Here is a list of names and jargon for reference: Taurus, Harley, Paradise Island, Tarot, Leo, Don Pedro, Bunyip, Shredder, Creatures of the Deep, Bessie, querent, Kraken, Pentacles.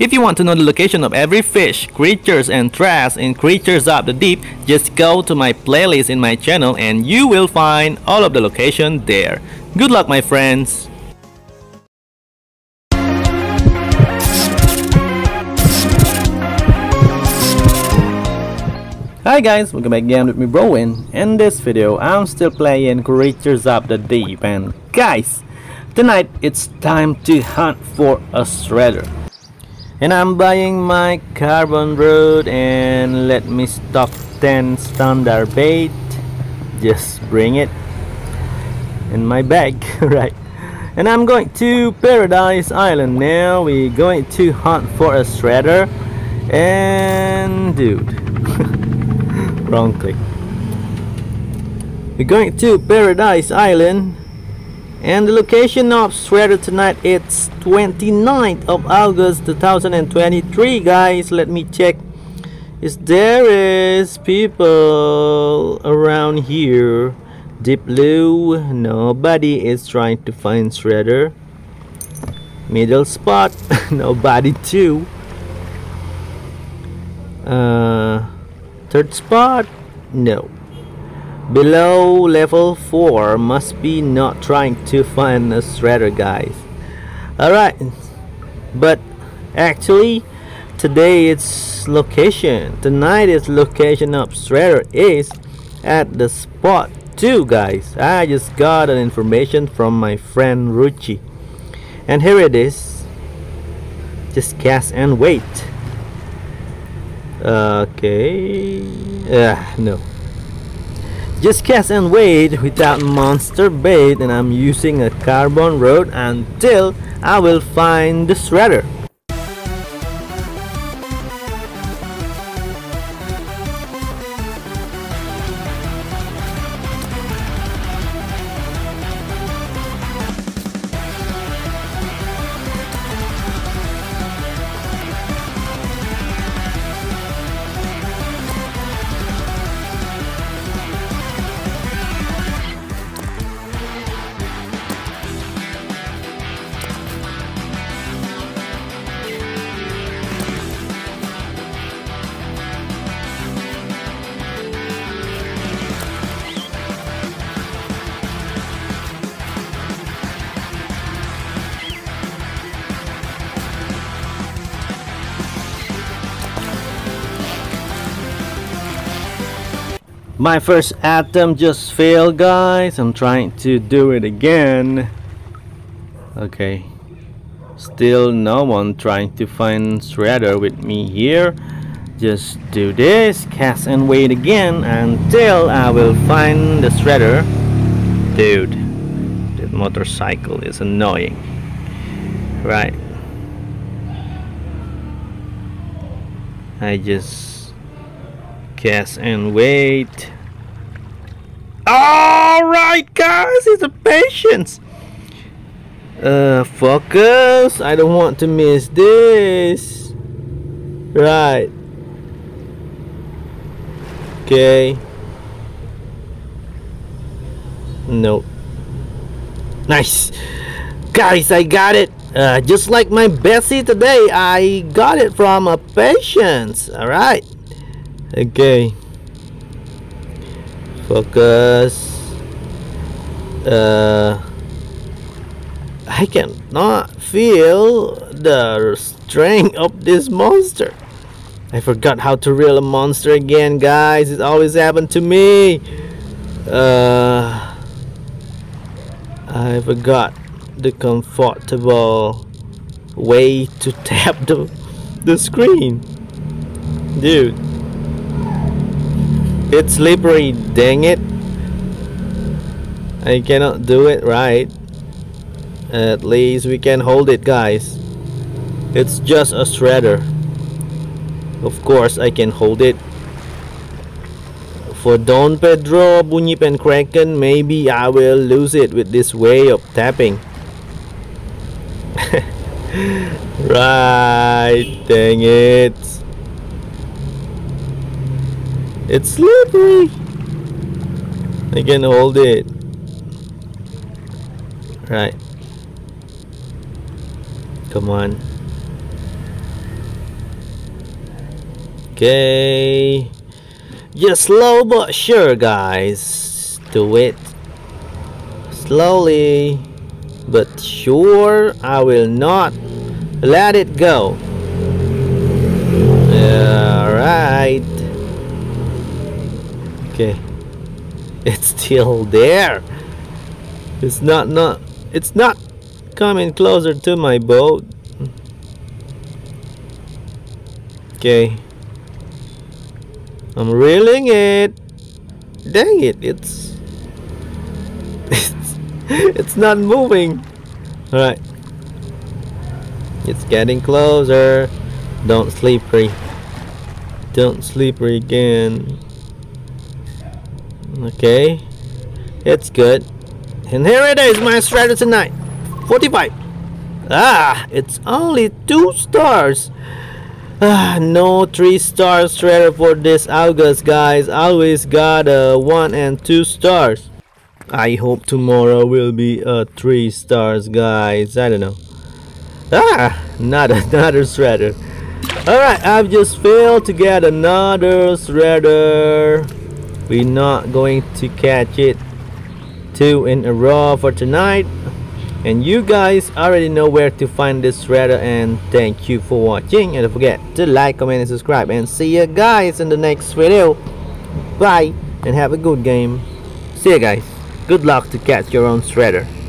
If you want to know the location of every fish, creatures and trash in Creatures of the Deep, just go to my playlist in my channel and you will find all of the location there. Good luck my friends! Hi guys, welcome back again with me Browen. In this video I'm still playing Creatures of the Deep, and guys, tonight it's time to hunt for a shredder. And I'm buying my carbon rod and let me stock 10 standard bait. Just bring it in my bag, right? And I'm going to Paradise Island now. We're going to hunt for a shredder and dude. Wrong click. We're going to Paradise Island, and the location of shredder tonight, it's 29th of August 2023 guys. Let me check is there is people around here. Deep blue, nobody is trying to find shredder. Middle spot, nobody too. Third spot, no. Below level 4 must be not trying to find a shredder guys. Alright, but actually today it's location, tonight it's location of shredder is at the spot 2 guys. I just got an information from my friend Ruchi, and here it is. Just cast and wait. Okay, no, just cast and wait without monster bait, and I'm using a carbon rod until I will find the shredder. My first attempt just failed guys. I'm trying to do it again. Okay, still no one trying to find shredder with me here. Just do this, cast and wait again until I will find the shredder. Dude, that motorcycle is annoying. Right, I just cast and wait. Alright guys, it's a patience. Focus, I don't want to miss this. Right. Okay. Nope. Nice. Guys, I got it. Just like my Bessie today, I got it from a patience. Alright. Okay, focus. I cannot feel the strength of this monster. I forgot how to reel a monster again guys, it always happened to me. I forgot the comfortable way to tap the screen, dude. It's slippery, dang it. I cannot do it right. At least we can hold it guys. It's just a shredder. Of course I can hold it. For Don Pedro, Bunyip and Kraken, maybe I will lose it with this way of tapping. Right, dang it. It's slippery. I can hold it. Right. Come on. Okay. Just slow but sure, guys. Do it. Slowly but sure. I will not let it go. Alright. Okay. It's still there. It's not coming closer to my boat. Okay. I'm reeling it. Dang it, it's not moving. Alright. It's getting closer. Don't slippery. Don't slippery again. Okay. It's good. And here it is, my Shredder tonight. 45. Ah, it's only 2 stars. Ah, no 3-star Shredder for this August, guys. Always got a 1 and 2 stars. I hope tomorrow will be a 3 stars, guys. I don't know. Ah, not another Shredder. Alright, I've just failed to get another Shredder. We're not going to catch it 2 in a row for tonight, and you guys already know where to find this Shredder. And thank you for watching, and don't forget to like, comment, and subscribe, and see you guys in the next video. Bye, and have a good game. See you guys. Good luck to catch your own Shredder.